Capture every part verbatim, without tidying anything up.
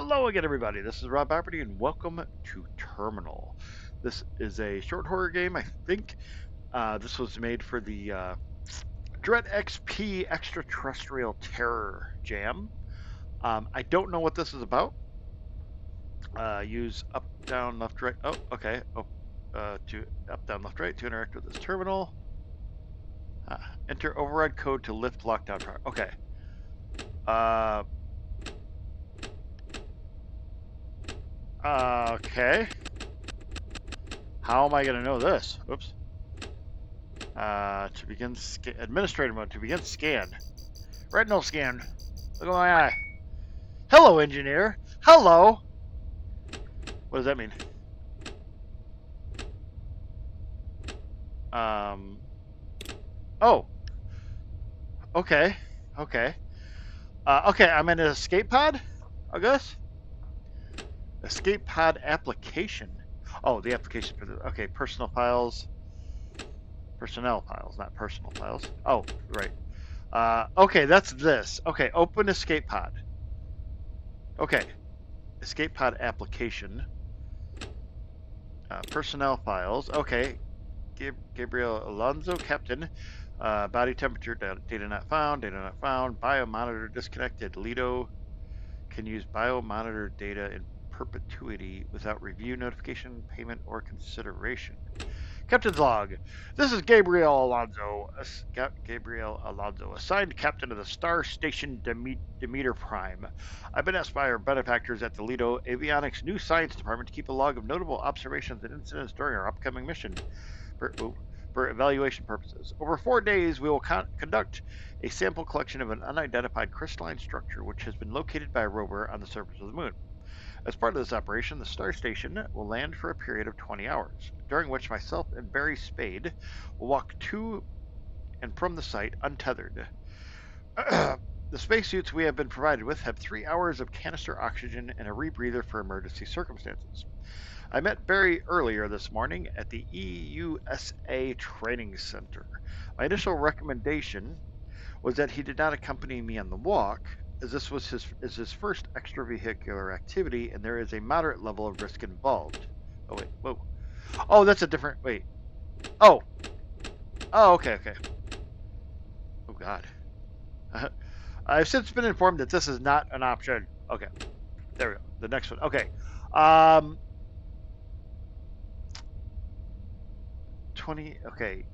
Hello again, everybody. This is RobBoberty, and welcome to Terminal. This is a short horror game, I think. Uh, this was made for the uh, Dread X P Extraterrestrial Terror Jam. Um, I don't know what this is about. Uh, use up, down, left, right. Oh, okay. Oh, uh, to up, down, left, right to interact with this terminal. Uh, enter override code to lift lockdown power. Okay. Uh... Uh, okay. How am I going to know this? Oops. Uh, to begin scan. Administrator mode. To begin scan. Retinal scan. Look at my eye. Hello, engineer. Hello. What does that mean? Um. Oh. Okay. Okay. Uh, okay, I'm in an escape pod, I guess. Escape pod application. Oh, the application for the okay, personal files. Personnel files, not personal files. Oh, right. Uh, okay, that's this. Okay, open escape pod. Okay. Escape pod application. Uh, personnel files. Okay. Gab Gabriel Alonzo, captain. Uh, body temperature, data not found, data not found. Biomonitor disconnected. Lido can use biomonitor data in perpetuity without review, notification, payment, or consideration. Captain's log. This is Gabriel Alonzo. Gabriel Alonzo, assigned captain of the Star Station Demeter Prime. I've been asked by our benefactors at the Lido Avionics New Science Department to keep a log of notable observations and incidents during our upcoming mission for, oh, for evaluation purposes. Over four days, we will con conduct a sample collection of an unidentified crystalline structure which has been located by a rover on the surface of the moon. As part of this operation, the Star Station will land for a period of twenty hours, during which myself and Barry Spade will walk to and from the site untethered. The spacesuits we have been provided with have three hours of canister oxygen and a rebreather for emergency circumstances. I met Barry earlier this morning at the E U S A Training Center. My initial recommendation was that he did not accompany me on the walk, as this was his is his first extravehicular activity, and there is a moderate level of risk involved. Oh wait, whoa, oh that's a different wait. Oh, oh okay, okay. Oh God. Uh, I've since been informed that this is not an option. Okay, there we go. The next one. Okay, um, twenty. Okay,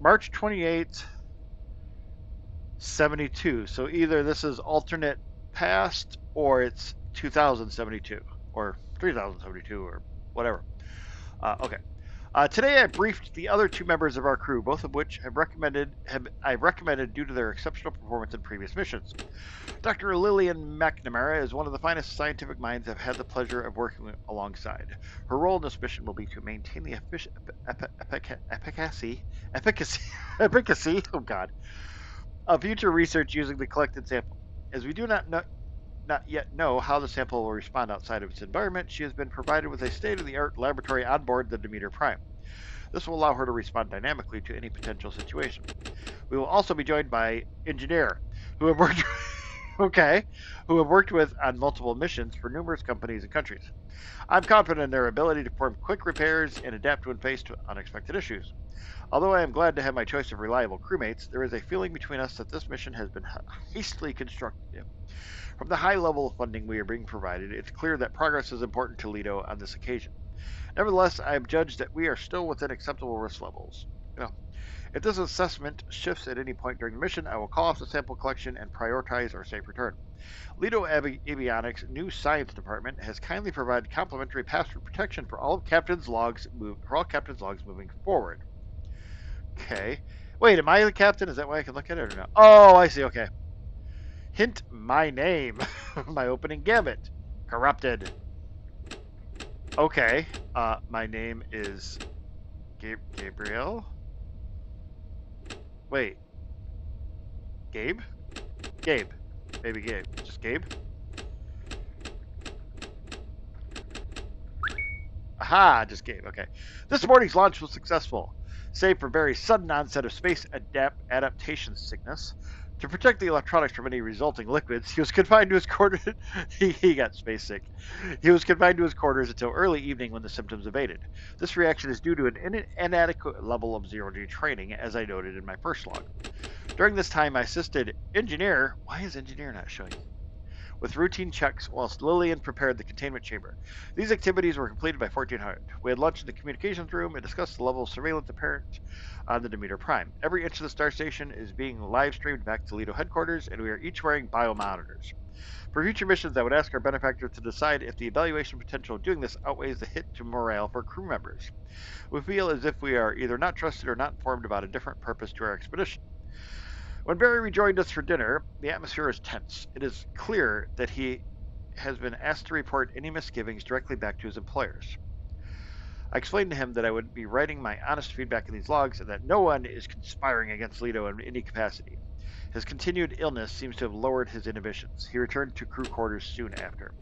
March twenty eighth. seventy-two. So either this is alternate past or it's two thousand seventy-two or three thousand seventy-two or whatever. Uh, okay. Uh, today I briefed the other two members of our crew, both of which have recommended have I recommended due to their exceptional performance in previous missions. Doctor Lillian McNamara is one of the finest scientific minds I've had the pleasure of working alongside. Her role in this mission will be to maintain the effic epi epi efficacy efficacy efficacy. Oh God. Of future research using the collected sample. As we do not know, not yet know how the sample will respond outside of its environment, she has been provided with a state-of-the-art laboratory on board the Demeter Prime. This will allow her to respond dynamically to any potential situation. We will also be joined by engineer, who have worked okay, who have worked with on multiple missions for numerous companies and countries. I'm confident in their ability to perform quick repairs and adapt when faced with unexpected issues. Although I am glad to have my choice of reliable crewmates, there is a feeling between us that this mission has been hastily constructed. From the high level of funding we are being provided, it's clear that progress is important to Lido on this occasion. Nevertheless, I have judged that we are still within acceptable risk levels. You know, if this assessment shifts at any point during the mission, I will call off the sample collection and prioritize our safe return. Lido Avionics' new science department has kindly provided complimentary password protection for all captain's logs, move, for all captain's logs moving forward. Okay. Wait, am I the captain? Is that why I can look at it or no? Oh, I see. Okay. Hint my name. My opening gambit. Corrupted. Okay. Uh, my name is Gabe Gabriel. Wait. Gabe? Gabe. Maybe Gabe. Just Gabe? Aha! Just Gabe. Okay. This morning's launch was successful. Save for Barry's sudden onset of space adapt adaptation sickness, To protect the electronics from any resulting liquids, he was confined to his quarters. he, he got space sick. He was confined to his quarters until early evening when the symptoms abated. This reaction is due to an in inadequate level of zero-G training, as I noted in my first log. During this time, I assisted Engineer... Why is Engineer not showing? With routine checks, whilst Lillian prepared the containment chamber. These activities were completed by fourteen hundred. We had lunch in the communications room and discussed the level of surveillance apparent on the Demeter Prime. Every inch of the star station is being live streamed back to Lido headquarters, and we are each wearing biomonitors. For future missions, I would ask our benefactor to decide if the evaluation potential of doing this outweighs the hit to morale for crew members. We feel as if we are either not trusted or not informed about a different purpose to our expedition. When Barry rejoined us for dinner, the atmosphere is tense. It is clear that he has been asked to report any misgivings directly back to his employers. I explained to him that I would be writing my honest feedback in these logs and that no one is conspiring against Lido in any capacity. His continued illness seems to have lowered his inhibitions. He returned to crew quarters soon after.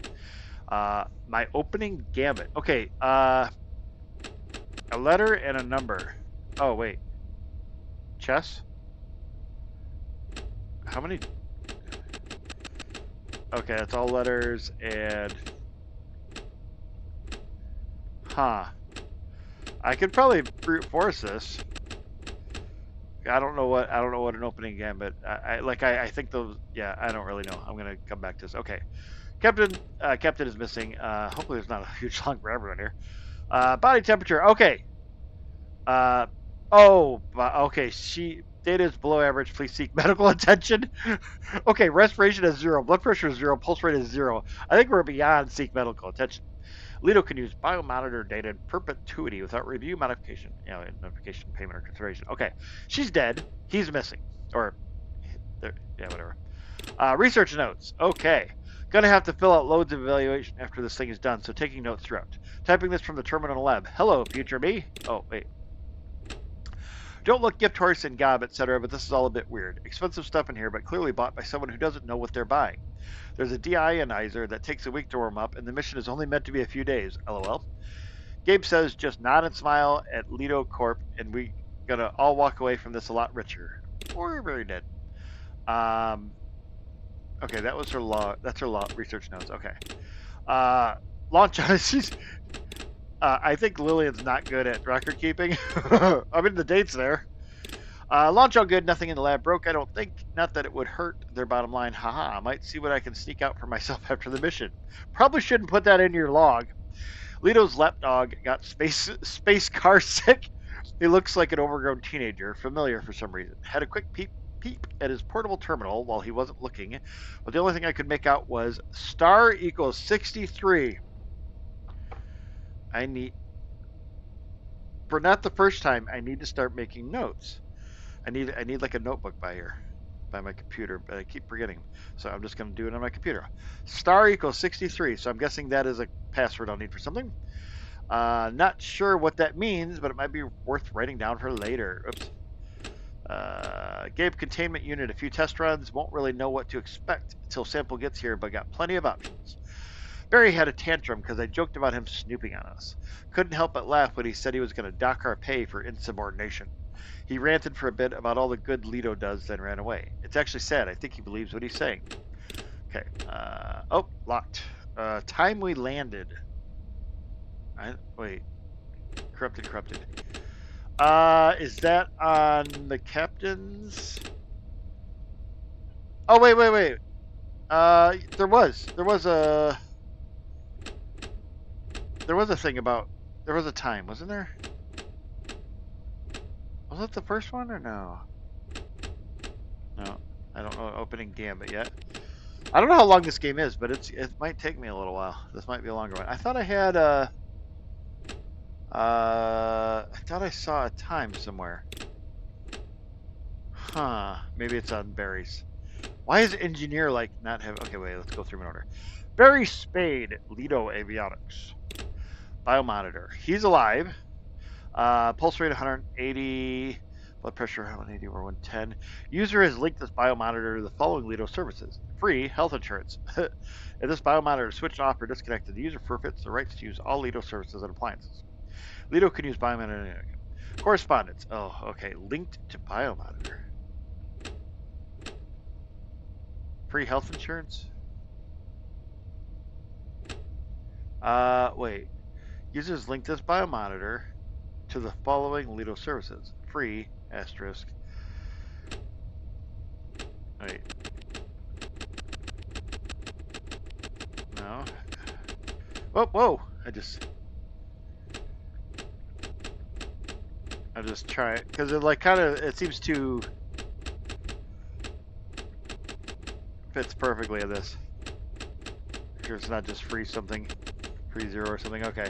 Uh, my opening gambit. Okay, uh, a letter and a number. Oh, wait. Chess? How many? Okay, that's all letters and... Huh. I could probably brute force this. I don't know what I don't know what an opening gambit. I, I like I, I think those. Yeah, I don't really know. I'm gonna come back to this. Okay, Captain. Uh, Captain is missing. Uh, hopefully, there's not a huge log for everyone here. Uh, body temperature. Okay. Uh, oh. Okay. She. Data is below average. Please seek medical attention. Okay, respiration is zero. Blood pressure is zero. Pulse rate is zero. I think we're beyond seek medical attention. Lido can use biomonitor data in perpetuity without review, modification, you know, notification, payment, or consideration. Okay, she's dead. He's missing. Or, yeah, whatever. Uh, research notes. Okay. Gonna have to fill out loads of evaluation after this thing is done, so taking notes throughout. Typing this from the terminal lab. Hello, future me. Oh, wait. Don't look gift horse and gob, et cetera, but this is all a bit weird. Expensive stuff in here, but clearly bought by someone who doesn't know what they're buying. There's a deionizer that takes a week to warm up, and the mission is only meant to be a few days, lol. Gabe says, just nod and smile at Lido Corp, and we gonna all walk away from this a lot richer. Or very dead. Um, okay, that was her law. That's her law research notes. Okay. Uh, launch on. She's... Uh, I think Lillian's not good at record keeping. I mean, the date's there. Uh, launch all good. Nothing in the lab broke, I don't think. Not that it would hurt their bottom line. Haha. I might see what I can sneak out for myself after the mission. Probably shouldn't put that in your log. Lido's lapdog got space space car sick. He looks like an overgrown teenager, familiar for some reason. Had a quick peep peep at his portable terminal while he wasn't looking, but the only thing I could make out was star equals sixty-three. I need, for not the first time, I need to start making notes. I need, I need like a notebook by here, by my computer, but I keep forgetting. So I'm just going to do it on my computer. Star equals sixty-three. So I'm guessing that is a password I'll need for something. Uh, not sure what that means, but it might be worth writing down for later. Oops. Uh, Gabe containment unit, a few test runs, won't really know what to expect until sample gets here, but got plenty of options. Barry had a tantrum because I joked about him snooping on us. Couldn't help but laugh when he said he was going to dock our pay for insubordination. He ranted for a bit about all the good Lido does, then ran away. It's actually sad. I think he believes what he's saying. Okay. Uh, oh, locked. Uh, time we landed. I, wait. Corrupted, corrupted. Uh, is that on the captain's? Oh, wait, wait, wait. Uh, there was. There was a... There was a thing about, there was a time, wasn't there? Was that the first one or no? No, I don't know opening gambit yet. I don't know how long this game is, but it's it might take me a little while. This might be a longer one. I thought I had a, uh, I thought I saw a time somewhere. Huh, maybe it's on Barry's. Why is Engineer like not have, okay, wait, let's go through in order. Barry Spade, Lido Avionics. Biomonitor. He's alive. Uh, pulse rate one hundred eighty. Blood pressure one eighty over one ten. User has linked this biomonitor to the following Lido services. Free health insurance. If this biomonitor is switched off or disconnected, the user forfeits the rights to use all Lido services and appliances. Lido can use biomonitor. Correspondence. Oh, okay. Linked to biomonitor. Free health insurance? Uh, wait. Users link this biomonitor to the following Lido services. Free, asterisk. Wait. No. Oh, whoa! I just... I'll just try it. Because it, like, kind of... It seems to... Fits perfectly in this. Sure, it's not just free something. Free zero or something. Okay.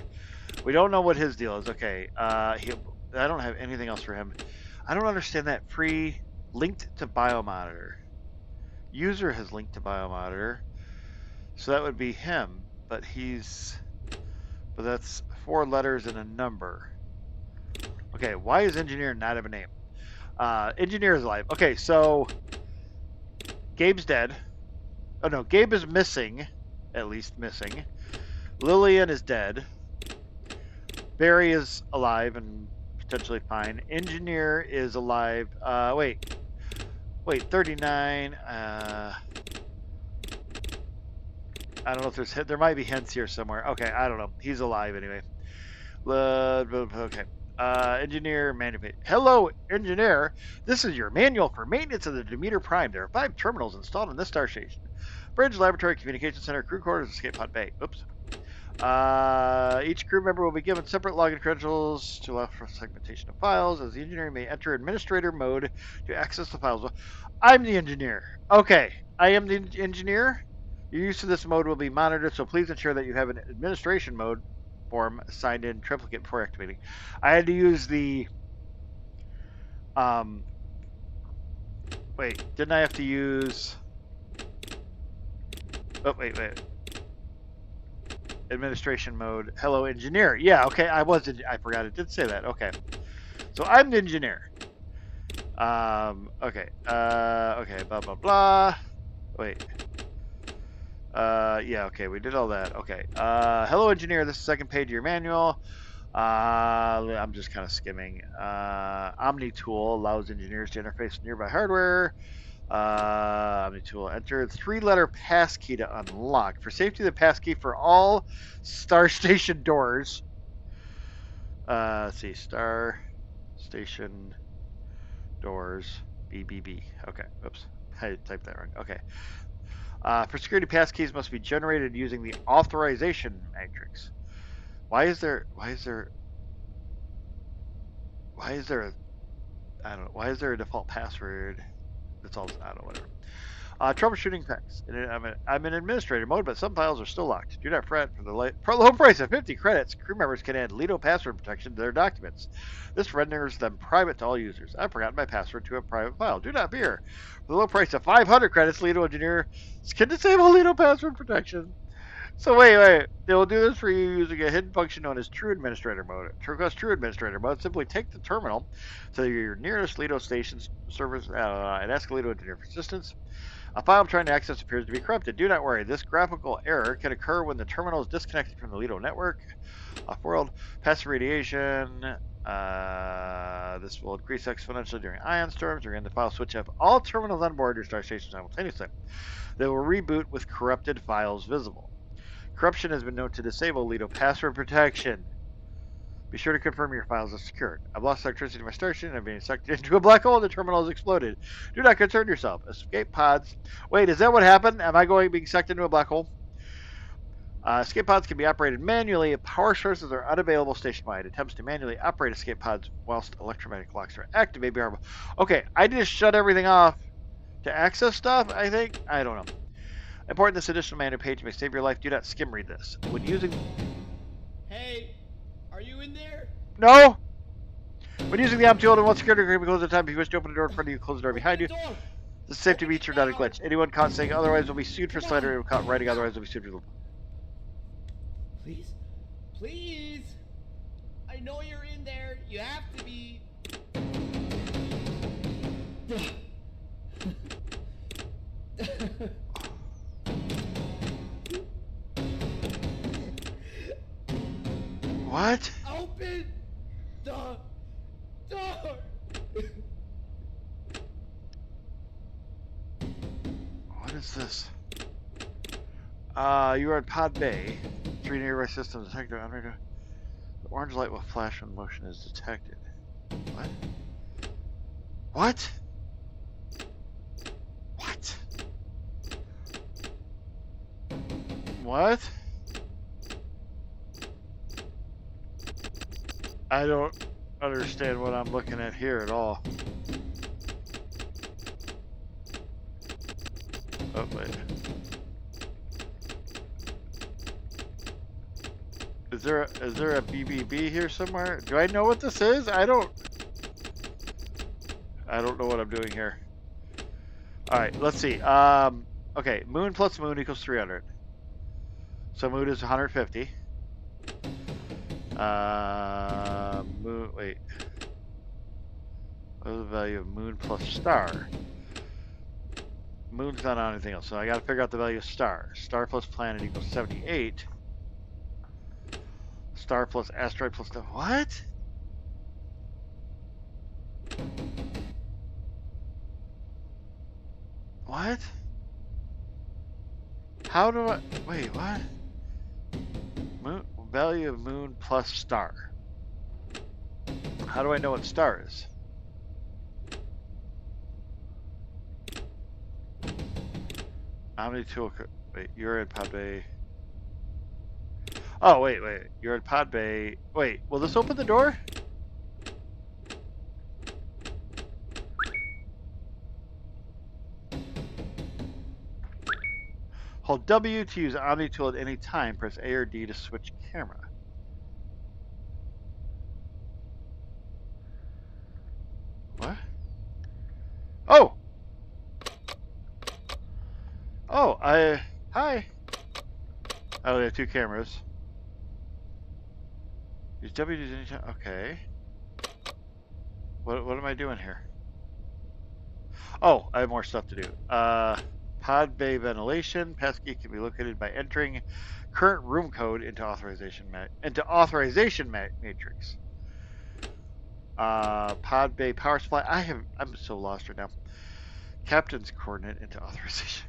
We don't know what his deal is. Okay. Uh, he, I don't have anything else for him. I don't understand that. Free... Linked to biomonitor. User has linked to biomonitor. So that would be him. But he's... But that's four letters and a number. Okay, why is engineer not have a name? Uh, engineer is alive. Okay, so Gabe's dead. Oh no, Gabe is missing, at least missing. Lillian is dead. Barry is alive and potentially fine. Engineer is alive. Uh, wait, wait, thirty-nine. Uh, I don't know if there's hit. There might be hints here somewhere. Okay, I don't know. He's alive anyway. Uh, okay. Uh, engineer, manual. Hello, engineer. This is your manual for maintenance of the Demeter Prime. There are five terminals installed in this star station. Bridge, laboratory, communication center, crew quarters, escape pod bay. Oops. Uh, each crew member will be given separate login credentials to allow for segmentation of files, as the engineer may enter administrator mode to access the files. I'm the engineer. Okay, I am the engineer. Your use of this mode will be monitored, so please ensure that you have an administration mode form signed in triplicate before activating. I had to use the um wait, didn't I have to use oh wait wait administration mode. Hello engineer. Yeah, okay, I was I forgot it did say that. Okay, so I'm the engineer. Um okay, uh okay, blah blah blah. Wait. Uh, yeah, okay, we did all that. Okay. Uh, hello, engineer. This is the second page of your manual. Uh, I'm just kind of skimming. Uh, OmniTool allows engineers to interface with nearby hardware. Uh, OmniTool, enter three-letter passkey to unlock. For safety, the passkey for all Star Station doors. Uh, let's see, Star Station doors. B B B. Okay. Oops, I typed that wrong. Okay. Uh, for security, passkeys must be generated using the authorization matrix. Why is there? Why is there? Why is there? A, I don't know. Why is there a default password? That's all. I don't know. Whatever. Uh, troubleshooting packs. I'm, a, I'm in administrator mode, but some files are still locked. Do not fret. For the light, for low price of fifty credits, crew members can add Lido password protection to their documents. This renders them private to all users. I forgot my password to a private file. Do not fear. For the low price of five hundred credits, Lido engineers can disable Lido password protection. So wait, wait. They will do this for you using a hidden function known as True Administrator Mode. To request True Administrator Mode, simply take the terminal to your nearest Lido station's service uh, and ask Lido engineer for assistance. A file I'm trying to access appears to be corrupted. Do not worry. This graphical error can occur when the terminal is disconnected from the Lido network. Off-world passive radiation. Uh, this will increase exponentially during ion storms. During the file switch up all terminals on board your star station simultaneously. They will reboot with corrupted files visible. Corruption has been known to disable Lido password protection. Be sure to confirm your files are secured. I've lost electricity to my station. I've been sucked into a black hole and the terminal has exploded. Do not concern yourself. Escape pods. Wait, is that what happened? Am I going being sucked into a black hole? Uh, escape pods can be operated manually if power sources are unavailable station-wide. Attempts to manually operate escape pods whilst electromagnetic locks are active may be harmful. Okay, I just shut everything off to access stuff, I think? I don't know. Important, this additional manual page may save your life. Do not skim read this. When using... Hey... Are you in there? No! When using the Omni tool and one security agreement close the time, if you wish to open the door in front of you, close the door behind you. This is safety feature, not a glitch. Anyone caught saying otherwise will be sued for slander, anyone caught writing otherwise will be sued for... Please? Please! I know you're in there. You have to be... What? Open the door. What is What's this? Uh, you are in Pod Bay. Three nearby systems detected. The orange light will flash when motion is detected. What? What? What? What? I don't understand what I'm looking at here at all. Oh, wait. Is there, a, is there a B B B here somewhere? Do I know what this is? I don't... I don't know what I'm doing here. Alright, let's see. Um, okay, moon plus moon equals three hundred. So moon is one hundred fifty. Uh, moon, wait. What is the value of moon plus star? Moon's not on anything else, so I gotta figure out the value of star. Star plus planet equals seventy-eight. Star plus asteroid plus the what? What? How do I wait, what? Moon value of moon plus star. How do I know what star is? How many tool wait, you're in Pod Bay. Oh wait, wait, you're in Pod Bay. Wait, will this open the door? Hold W to use Omni Tool at any time. Press A or D to switch camera. What? Oh! Oh, I... Hi! Oh, they have two cameras. Use W to use any time... Okay. What, what am I doing here? Oh, I have more stuff to do. Uh... Pod Bay ventilation. Passkey can be located by entering current room code into authorization ma into authorization ma matrix. Uh, Pod Bay power supply. I have I'm so lost right now. Captain's coordinate into authorization.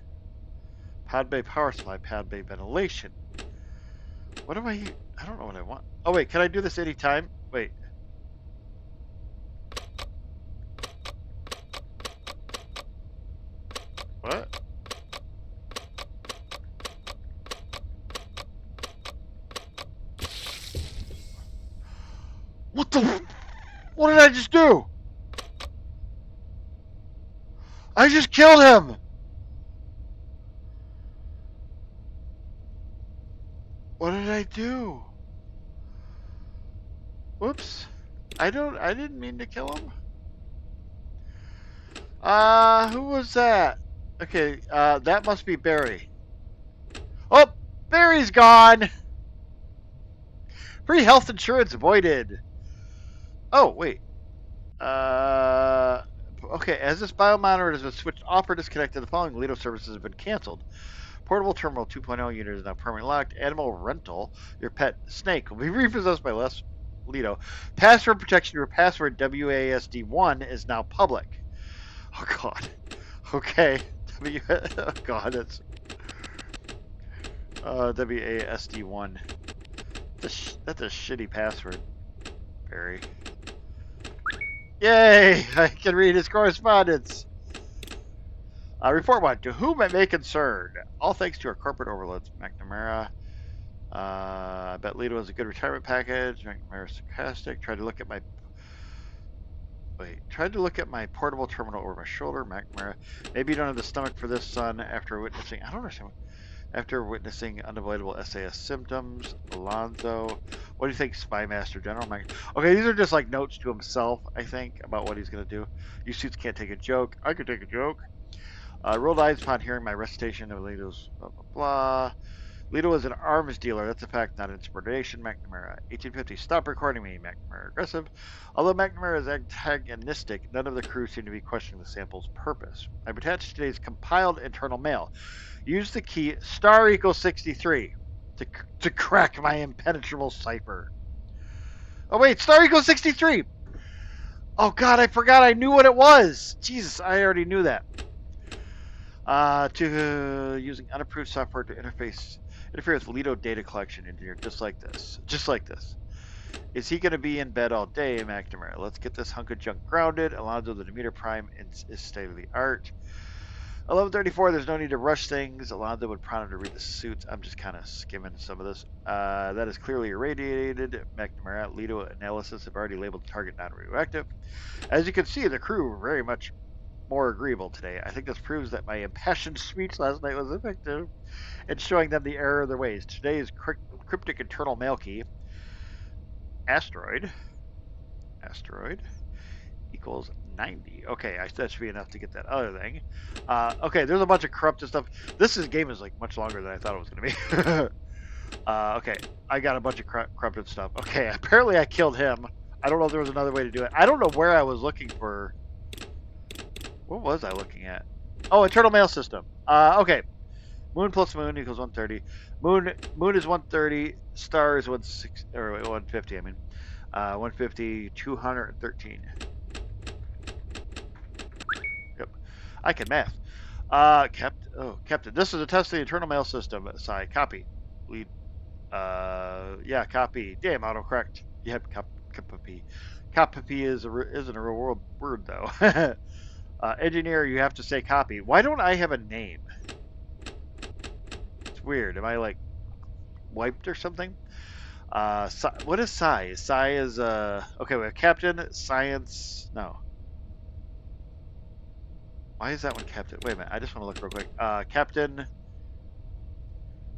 Pod Bay power supply. Pod Bay ventilation. What am I? I don't know what I want. Oh wait, can I do this anytime? Wait. What? What the? What did I just do? I just killed him! What did I do? Whoops. I don't, I didn't mean to kill him. Uh, who was that? Okay, uh, that must be Barry. Oh! Barry's gone! Free health insurance voided! Oh, wait. Uh, okay, as this biomonitor has been switched off or disconnected, the following Lido services have been canceled. Portable Terminal two point oh unit is now permanently locked. Animal rental. Your pet snake will be repossessed by Les Lido. Password protection. Your password W A S D one is now public. Oh, God. Okay. W oh, God. That's... Uh, W A S D one. That's a, sh that's a shitty password. Barry. Yay! I can read his correspondence! Uh, report one. To whom it may concern. All thanks to our corporate overlords. McNamara. Uh, I bet Lido has a good retirement package. McNamara sarcastic. Tried to look at my... Wait. Tried to look at my portable terminal over my shoulder. McNamara. Maybe you don't have the stomach for this, son. After witnessing... I don't understand what... After witnessing unavoidable S A S symptoms, Alonzo. What do you think, Spy Master General? Mike? Okay, these are just like notes to himself, I think, about what he's going to do. You suits can't take a joke. I could take a joke. Uh, rolled eyes upon hearing my recitation of Lido's blah, blah, blah. Lido was an arms dealer. That's a fact, not inspiration. McNamara. eighteen fifty. Stop recording me, McNamara. Aggressive. Although McNamara is antagonistic, none of the crew seem to be questioning the sample's purpose. I've attached today's compiled internal mail. Use the key star equals sixty-three to, to crack my impenetrable cipher. Oh, wait. Star equals sixty-three. Oh, God. I forgot I knew what it was. Jesus, I already knew that. uh, to uh, using unapproved software to interface interfere with Lido data collection engineer, just like this. Just like this. Is he going to be in bed all day, McNamara? Let's get this hunk of junk grounded. Alonzo, the Demeter Prime, is, is state of the art. eleven thirty-four, there's no need to rush things. Alonzo would prompt him to read the suits. I'm just kind of skimming some of this. Uh, that is clearly irradiated. McNamara, Lido analysis have already labeled the target non-radioactive. As you can see, the crew were very much more agreeable today. I think this proves that my impassioned speech last night was effective in showing them the error of their ways. Today's cryptic internal mail key, asteroid, asteroid, equals ninety. Okay, I, that should be enough to get that other thing. Uh, okay, there's a bunch of corrupted stuff. This is, game is like much longer than I thought it was gonna be. uh, okay, I got a bunch of cor corrupted stuff. Okay, apparently I killed him. I don't know if there was another way to do it. I don't know where I was looking for. What was I looking at? Oh, internal mail system. Uh, okay. Moon plus moon equals one thirty. Moon moon is one thirty. Star is one sixty, or one fifty, I mean. Uh, one fifty, two hundred thirteen. Yep. I can math. Uh, Captain. Oh, Captain. This is a test of the internal mail system. Sorry, copy. Lead. Uh, yeah, copy. Damn, autocorrect. Yep, cop, copy. Copy is a, isn't a real world word, though. Uh, engineer, you have to say copy. Why don't I have a name? It's weird. Am I like wiped or something? Uh, si what is Psi? Psi is uh okay. We have Captain Science. No. Why is that one Captain? Wait a minute. I just want to look real quick. Uh, Captain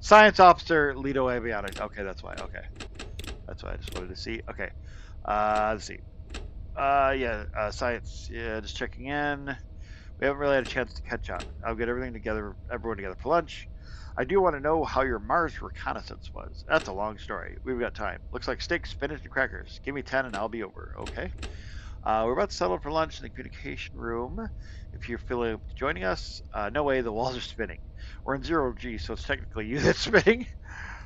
Science Officer Lido Avionics. Okay, that's why. Okay, that's why I just wanted to see. Okay, uh, let's see. Uh, yeah, uh, science, yeah, just checking in. We haven't really had a chance to catch up. I'll get everything together, everyone together for lunch. I do want to know how your Mars reconnaissance was. That's a long story. We've got time. Looks like steak, spinach, and crackers. Give me ten and I'll be over, okay? Uh, we're about to settle for lunch in the communication room. If you're feeling up to joining us, uh, no way, the walls are spinning. We're in zero G, so it's technically you that's spinning.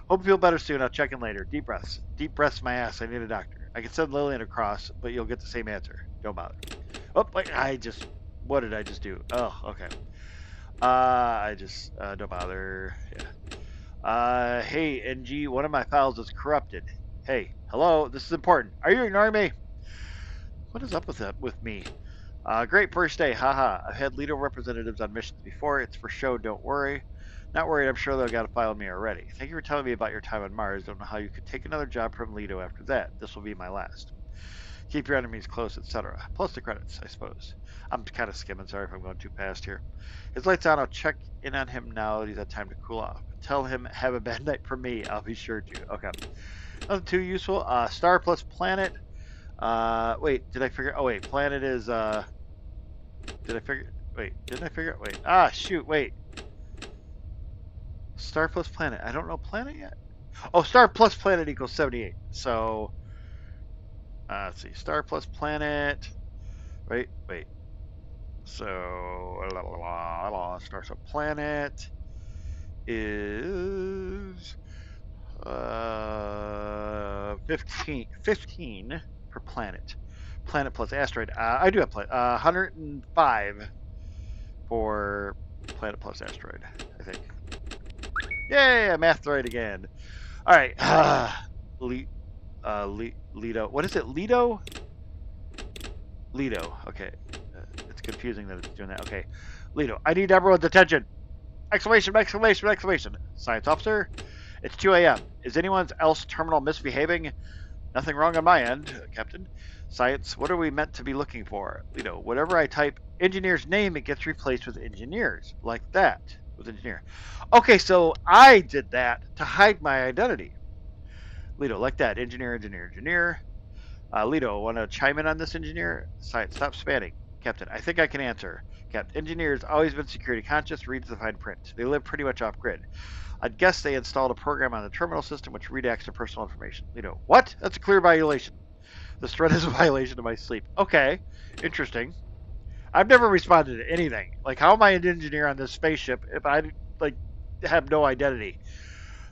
Hope you feel better soon. I'll check in later. Deep breaths. Deep breaths my ass. I need a doctor. I can send Lillian across, but you'll get the same answer. Don't bother. Oh, wait, I just... What did I just do? Oh, okay. Uh, I just... Uh, don't bother. Yeah. Uh, hey, N G, one of my files is corrupted. Hey, hello, this is important. Are you ignoring me? What is up with that with me? Uh, great first day, haha. I've had Lido representatives on missions before. It's for show, don't worry. Not worried, I'm sure they've got a file on me already. Thank you for telling me about your time on Mars. Don't know how you could take another job from Lido after that. This will be my last. Keep your enemies close, et cetera. Plus the credits, I suppose. I'm kind of skimming. Sorry if I'm going too fast here. His light's on. I'll check in on him now that he's had time to cool off. Tell him, have a bad night for me. I'll be sure to. Okay. Nothing too useful. Uh, star plus planet. Uh, wait, did I figure... Oh, wait. Planet is... Uh, did I figure... Wait, didn't I figure... Wait. Ah, shoot. Wait. Star plus planet. I don't know planet yet. Oh, star plus planet equals seventy-eight. So, uh, let's see. Star plus planet. Wait, wait. So, blah, blah, blah, blah. Star plus planet is uh, fifteen, fifteen per planet. Planet plus asteroid. Uh, I do have planet. Uh, one hundred five for planet plus asteroid, I think. Yay! I mathed right again. All right. Uh, Le uh, Le Lido. What is it? Lido? Lido. Okay. Uh, it's confusing that it's doing that. Okay. Lido. I need everyone's attention. Exclamation, exclamation, exclamation. Science officer. It's two A M Is anyone else terminal misbehaving? Nothing wrong on my end, Captain. Science. What are we meant to be looking for? Lido. Whatever I type engineer's name, it gets replaced with engineers. Like that. With engineer. Okay, so I did that to hide my identity. Lido, like that. Engineer, engineer, engineer. Uh, Lido, want to chime in on this, engineer? Science, stop spamming. Captain, I think I can answer. Captain, engineers always been security conscious, reads the fine print. They live pretty much off grid. I'd guess they installed a program on the terminal system which redacts their personal information. Lido, what? That's a clear violation. This threat is a violation of my sleep. Okay, interesting. I've never responded to anything. Like, how am I an engineer on this spaceship if I, like, have no identity?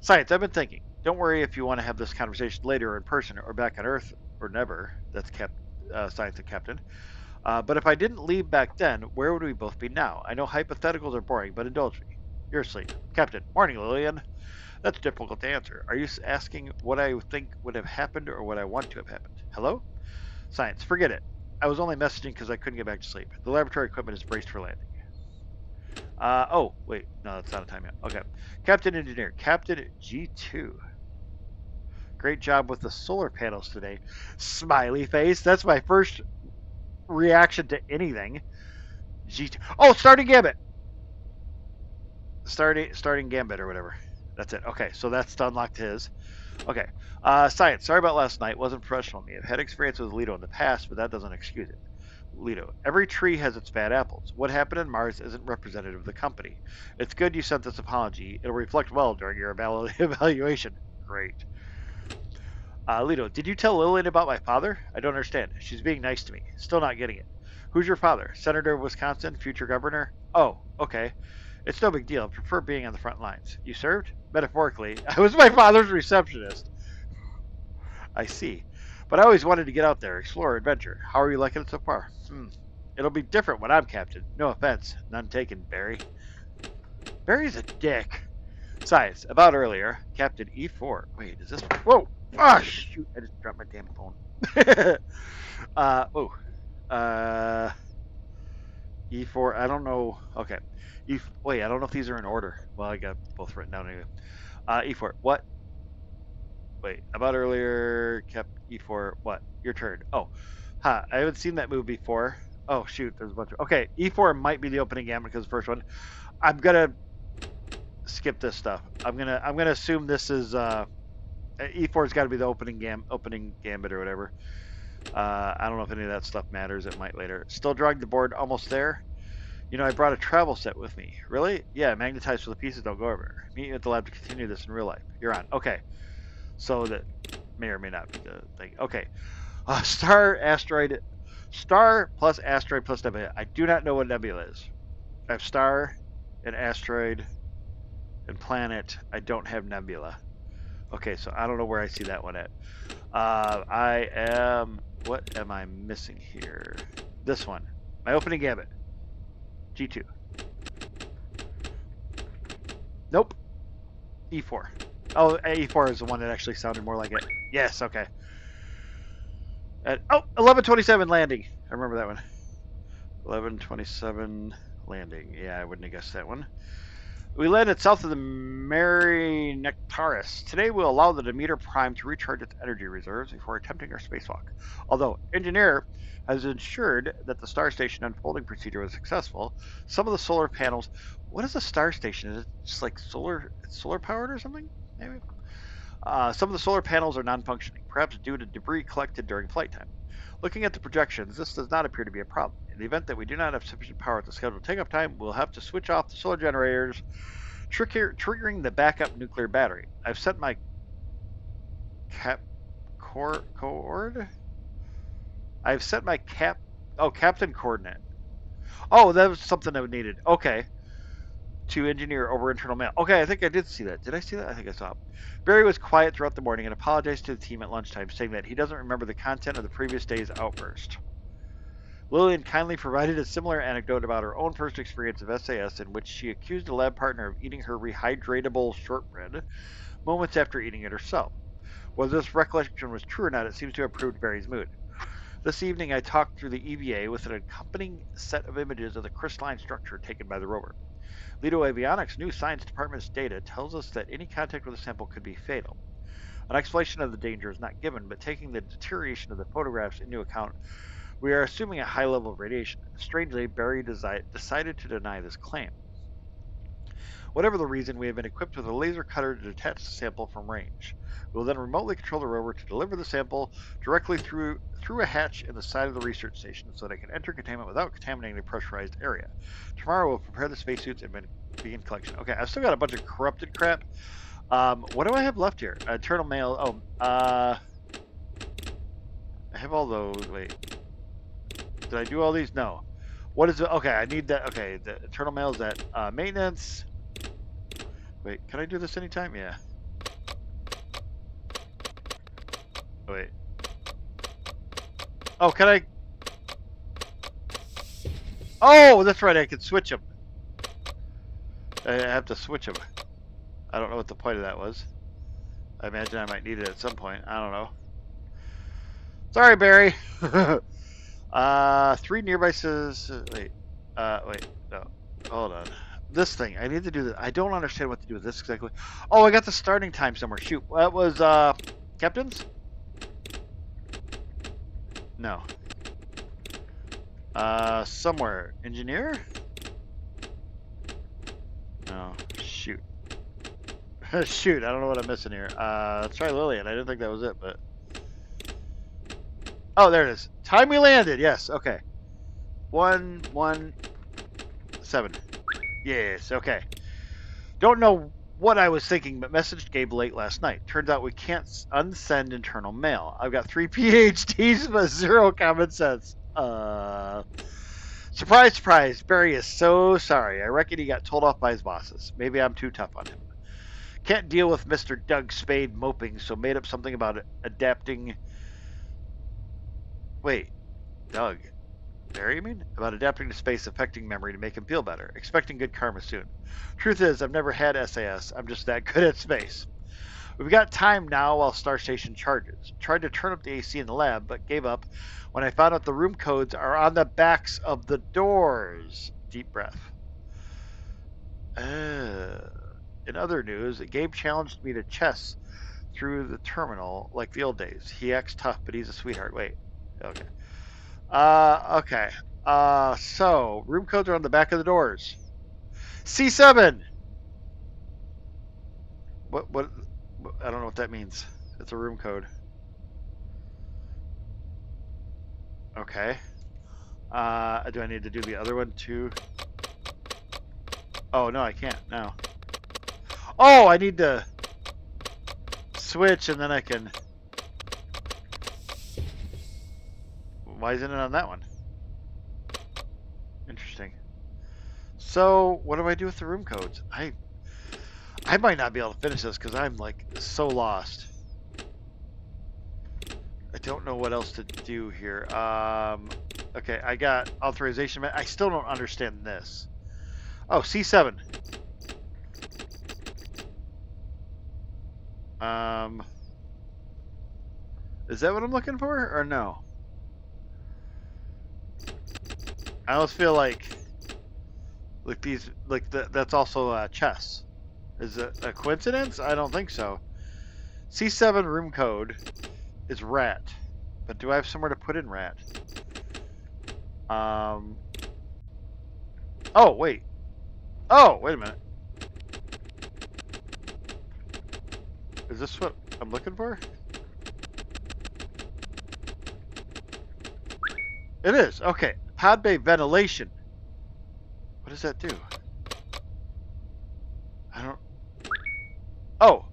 Science, I've been thinking. Don't worry if you want to have this conversation later in person or back on Earth or never. That's Cap uh, Science and Captain. Uh, but if I didn't leave back then, where would we both be now? I know hypotheticals are boring, but indulge me. You're asleep. Captain, morning, Lillian. That's difficult to answer. Are you asking what I think would have happened or what I want to have happened? Hello? Science, forget it. I was only messaging because I couldn't get back to sleep. The laboratory equipment is braced for landing. Uh, oh, wait. No, that's not a time yet. Okay. Captain Engineer. Captain G two. Great job with the solar panels today. Smiley face. That's my first reaction to anything. G two. Oh, starting Gambit. Starting starting Gambit or whatever. That's it. Okay, so that's unlocked his. Okay. Uh, science. Sorry about last night. Wasn't professional of me. I've had experience with Lido in the past, but that doesn't excuse it. Lido. Every tree has its bad apples. What happened in Mars isn't representative of the company. It's good you sent this apology. It'll reflect well during your evalu evaluation. Great. Uh, Lido. Did you tell Lillian about my father? I don't understand. She's being nice to me. Still not getting it. Who's your father? Senator of Wisconsin? Future governor? Oh, okay. It's no big deal. I prefer being on the front lines. You served? Metaphorically. I was my father's receptionist. I see. But I always wanted to get out there, explore, adventure. How are you liking it so far? Hmm. It'll be different when I'm captain. No offense. None taken, Barry. Barry's a dick. Science. About earlier. Captain E four. Wait, is this... Whoa! Ah, oh, shoot. I just dropped my damn phone. uh, oh. Uh... E four. I don't know. Okay. E Wait, I don't know if these are in order. Well, I got both written down anyway. Uh, E four. What? Wait, about earlier, kept E four, what? Your turn. Oh, huh, I haven't seen that move before. Oh, shoot, there's a bunch of... Okay, E four might be the opening gambit because the first one. I'm going to skip this stuff. I'm going to I'm gonna assume this is... Uh, E four's got to be the opening, gam, opening gambit or whatever. Uh, I don't know if any of that stuff matters. It might later. Still drawing the board almost there. You know, I brought a travel set with me. Really? Yeah, magnetized so the pieces don't go over. Meet you at the lab to continue this in real life. You're on. Okay. So that may or may not be the thing. Okay. Uh, star, asteroid, star plus asteroid plus nebula. I do not know what nebula is. I have star and asteroid and planet. I don't have nebula. Okay, so I don't know where I see that one at. Uh, I am, what am I missing here? This one. My opening gambit. G two. Nope. E four. Oh, A four is the one that actually sounded more like it. Yes, okay. At, oh, eleven twenty-seven landing. I remember that one. eleven twenty-seven landing. Yeah, I wouldn't have guessed that one. We landed south of the Mare Nectaris. Today we'll allow the Demeter Prime to recharge its energy reserves before attempting our spacewalk. Although Engineer has ensured that the star station unfolding procedure was successful, some of the solar panels... What is a star station? Is it just like solar, solar powered or something? Maybe. Uh, some of the solar panels are non-functioning, perhaps due to debris collected during flight time. Looking at the projections, this does not appear to be a problem. In the event that we do not have sufficient power at the scheduled take-up time, we'll have to switch off the solar generators, trigger triggering the backup nuclear battery. I've sent my cap cor cord. I've set my cap. Oh, captain coordinate. Oh, that was something I needed. Okay. To engineer over internal mail. Okay, I think I did see that. Did I see that? I think I saw it. Barry was quiet throughout the morning and apologized to the team at lunchtime, saying that he doesn't remember the content of the previous day's outburst. Lillian kindly provided a similar anecdote about her own first experience of S A S, in which she accused a lab partner of eating her rehydratable shortbread moments after eating it herself. Whether this recollection was true or not, it seems to have improved Barry's mood. This evening, I talked through the E V A with an accompanying set of images of the crystalline structure taken by the rover. Lido Avionics' new science department's data tells us that any contact with a sample could be fatal. An explanation of the danger is not given, but taking the deterioration of the photographs into account, we are assuming a high level of radiation. Strangely, Barry decided to deny this claim. Whatever the reason, we have been equipped with a laser cutter to detach the sample from range. We will then remotely control the rover to deliver the sample directly through through a hatch in the side of the research station so that it can enter containment without contaminating the pressurized area. Tomorrow we'll prepare the spacesuits and begin collection. Okay, I've still got a bunch of corrupted crap. Um, what do I have left here? Uh, internal mail. Oh, uh, I have all those. Wait, did I do all these? No. What is it? Okay, I need that. Okay, the internal mail is that uh, maintenance. Wait, can I do this anytime? Yeah. Wait. Oh, can I? Oh, that's right. I could switch them. I have to switch them. I don't know what the point of that was. I imagine I might need it at some point. I don't know. Sorry, Barry. uh, three nearby says... Wait. Uh, wait. No. Hold on. This thing. I need to do this. I don't understand what to do with this exactly. Oh, I got the starting time somewhere. Shoot. That was, uh... Captain's? No. Uh, somewhere. Engineer? No. Shoot. Shoot, I don't know what I'm missing here. Uh, let's try Lillian. I didn't think that was it, but... Oh, there it is. Time we landed. Yes, okay. One, one, seven. Yes, okay. Don't know what I was thinking, but messaged Gabe late last night. Turns out we can't unsend internal mail. I've got three PhDs, but zero common sense. Uh... Surprise, surprise. Barry is so sorry. I reckon he got told off by his bosses. Maybe I'm too tough on him. Can't deal with Mister Doug Spade moping, so made up something about adapting... Wait, Doug. Barry, you mean? About adapting to space, affecting memory to make him feel better. Expecting good karma soon. Truth is, I've never had S A S. I'm just that good at space. We've got time now while Star Station charges. Tried to turn up the A C in the lab, but gave up when I found out the room codes are on the backs of the doors. Deep breath. Uh... In other news, Gabe challenged me to chess through the terminal like the old days. He acts tough, but he's a sweetheart. Wait. Okay. Uh, okay. Uh, so, room codes are on the back of the doors. C seven! What, what, what, I don't know what that means. It's a room code. Okay. Uh, do I need to do the other one too? Oh, no, I can't now. Oh, I need to switch, and then I can... Why isn't it on that one? Interesting. So, what do I do with the room codes? I I might not be able to finish this, because I'm, like, so lost. I don't know what else to do here. Um, okay, I got authorization. I still don't understand this. Oh, C seven. Um, is that what I'm looking for, or no? I almost feel like, like these, like the, that's also uh, chess. Is it a coincidence? I don't think so. C seven room code is rat, but do I have somewhere to put in rat? Um. Oh wait. Oh wait a minute. Is this what I'm looking for? It is. Okay. Pod bay ventilation. What does that do? I don't... Oh.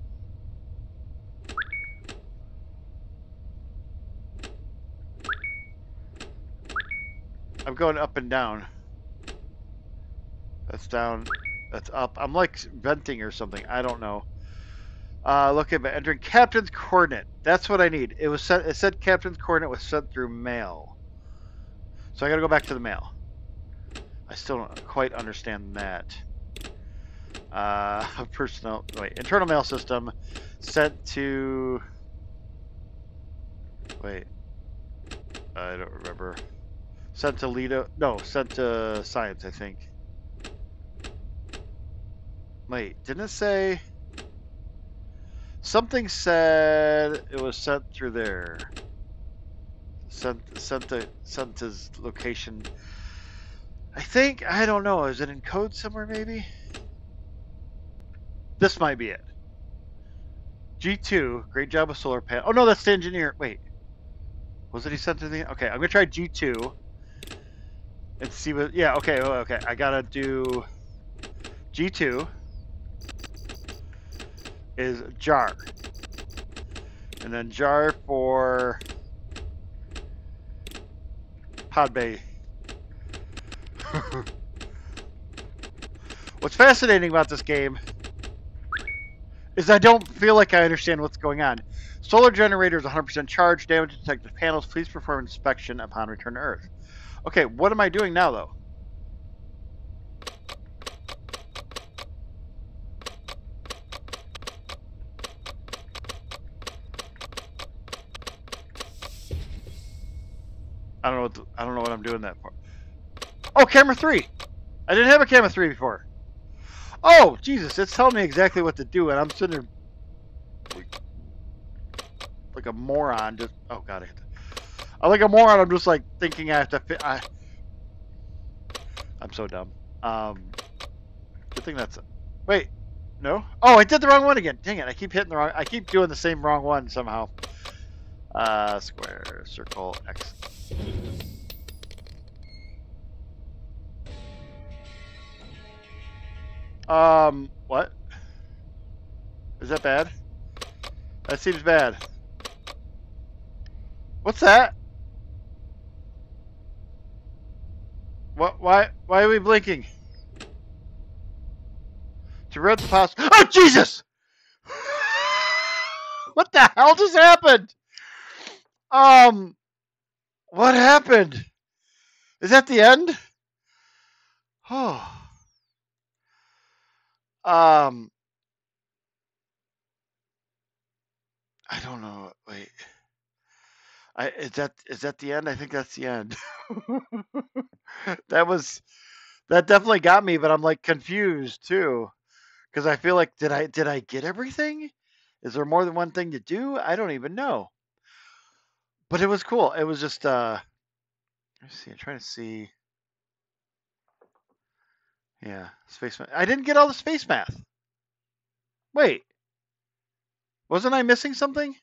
I'm going up and down. That's down. That's up. I'm like venting or something. I don't know. Uh, look at entering captain's coordinate. That's what I need. It was sent, it said captain's coordinate was sent through mail. So I gotta go back to the mail. I still don't quite understand that. Uh, personal, wait, internal mail system sent to, wait, I don't remember. Sent to Lido, no, sent to science, I think. Wait, didn't it say? Something said it was sent through there. Sent, sent to, sent to his location. I think, I don't know. Is it in code somewhere? Maybe. This might be it. G two, great job with solar panel. Oh no, that's the engineer. Wait, was it he sent to the? Okay, I'm gonna try G two and see what. Yeah, okay, okay. I gotta do G two. Is jar, and then jar for pod bay. What's fascinating about this game is I don't feel like I understand what's going on. Solar generator is one hundred percent charged. Damage detected panels. Please perform inspection upon return to Earth. Okay, what am I doing now though? I don't know what the, I don't know what I'm doing that for. Oh, camera three. I didn't have a camera three before. Oh, Jesus, it's telling me exactly what to do, and I'm sitting there like, like a moron. Just oh god, I hit that. I'm like a moron. I'm just like thinking I have to fit. I, I'm so dumb. Um, good thing that's. Wait, no. Oh, I did the wrong one again. Dang it! I keep hitting the wrong. I keep doing the same wrong one somehow. Uh, square, circle, X. Um, what? Is that bad? That seems bad. What's that? What? Why? Why are we blinking? To read the past. Oh Jesus! What the hell just happened? Um, what happened? Is that the end? Oh. Um, I don't know. Wait, I is that is that the end? I think that's the end. That was that definitely got me, but I'm like confused too, because I feel like did I did I get everything? Is there more than one thing to do? I don't even know. But it was cool. It was just uh, let's see. I'm trying to see. Yeah, space math. I didn't get all the space math. Wait. Wasn't I missing something?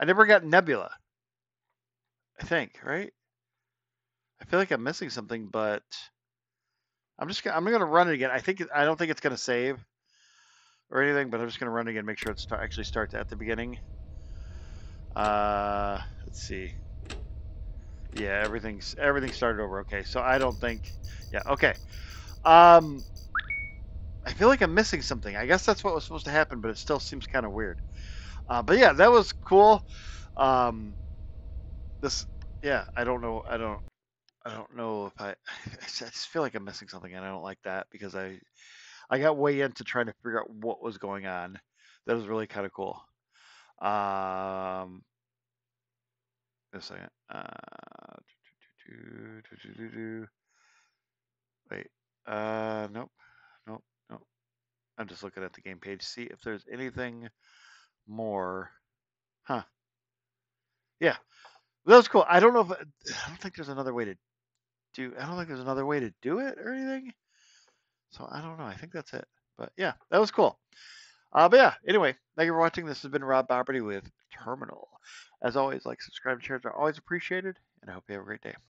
I never got Nebula. I think, right? I feel like I'm missing something, but I'm just gonna, I'm going to run it again. I think I don't think it's going to save or anything, but I'm just going to run it again, make sure it start, actually starts at the beginning. Uh, let's see. Yeah, everything's everything started over. Okay. So I don't think yeah, okay. Um, I feel like I'm missing something. I guess that's what was supposed to happen, but it still seems kind of weird. Uh, but yeah, that was cool. Um, this, yeah, I don't know. I don't, I don't know if I, I just feel like I'm missing something, and I don't like that because I, I got way into trying to figure out what was going on. That was really kind of cool. Um, just a second. Uh, do, do, do, do, do, do, do. Wait. Uh, nope, nope, nope. I'm just looking at the game page, see if there's anything more. Huh. Yeah, that was cool. I don't know if, I don't think there's another way to do, I don't think there's another way to do it or anything. So I don't know. I think that's it. But yeah, that was cool. Uh, but yeah, anyway, thank you for watching. This has been RobBoberty with Terminal. As always, like, subscribe, shares are always appreciated, and I hope you have a great day.